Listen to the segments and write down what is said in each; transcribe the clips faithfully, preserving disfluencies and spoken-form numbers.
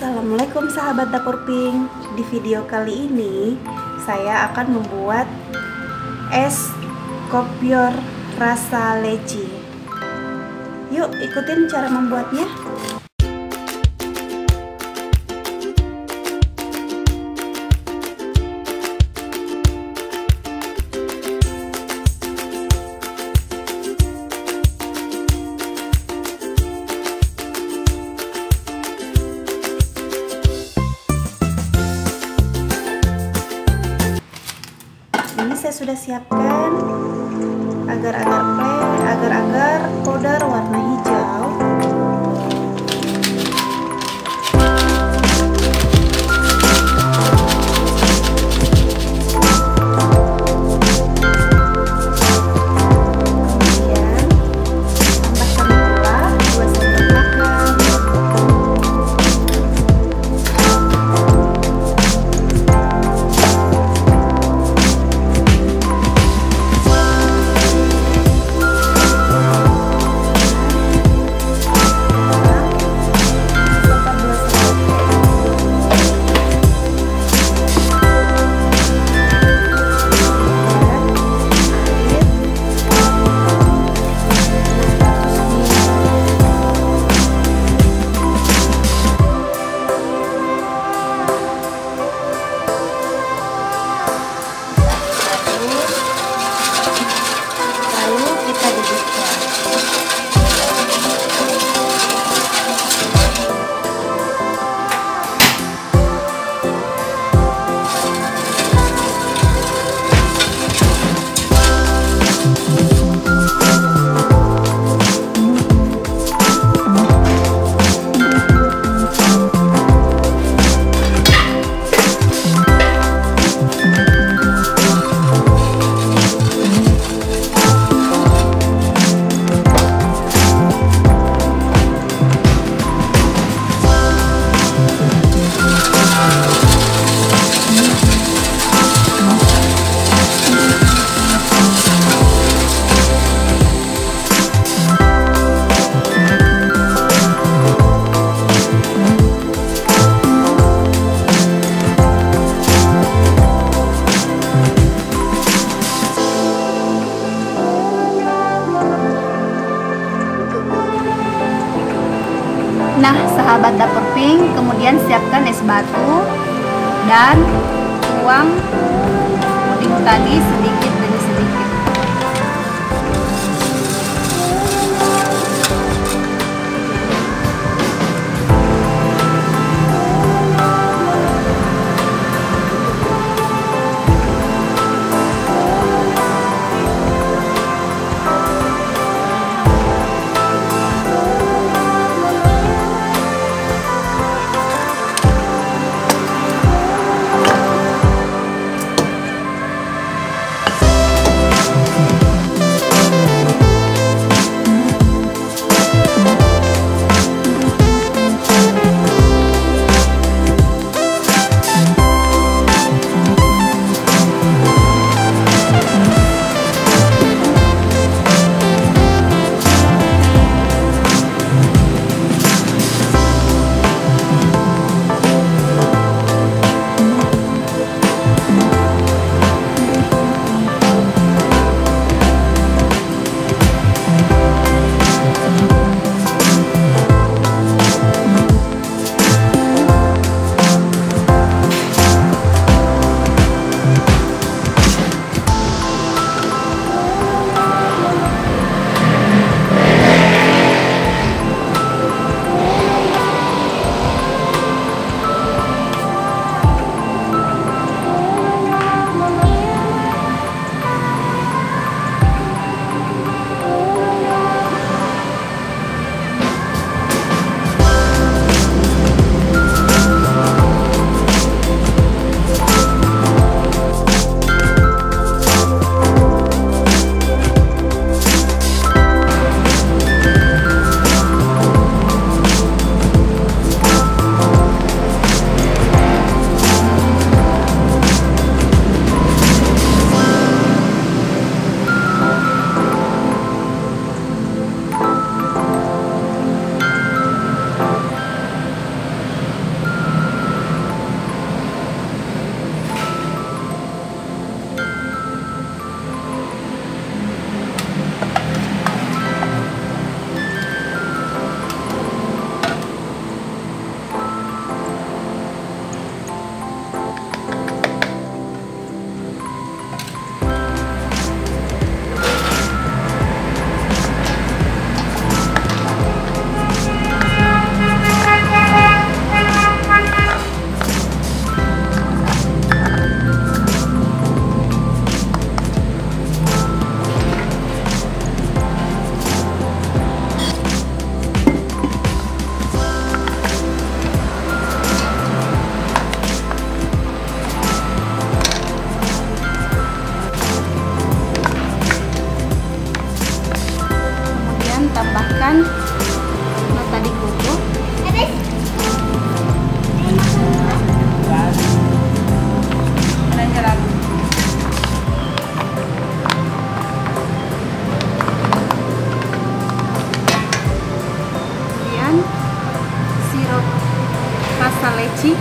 Assalamualaikum sahabat Dapur Pink. Di video kali ini saya akan membuat es kopyor rasa leci. Yuk ikutin cara membuatnya. Ini saya sudah siapkan agar-agar plain, agar-agar powder warna hijau. Nah, sahabat Dapur Pink, kemudian siapkan es batu dan tuang puding tadi sedikit demi sedikit. sih?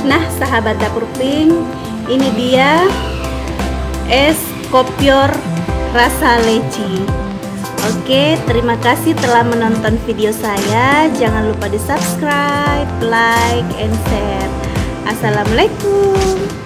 Nah, sahabat Dapur Pink, ini dia es kopyor rasa leci. Oke, terima kasih telah menonton video saya. Jangan lupa di subscribe, like, and share. Assalamualaikum.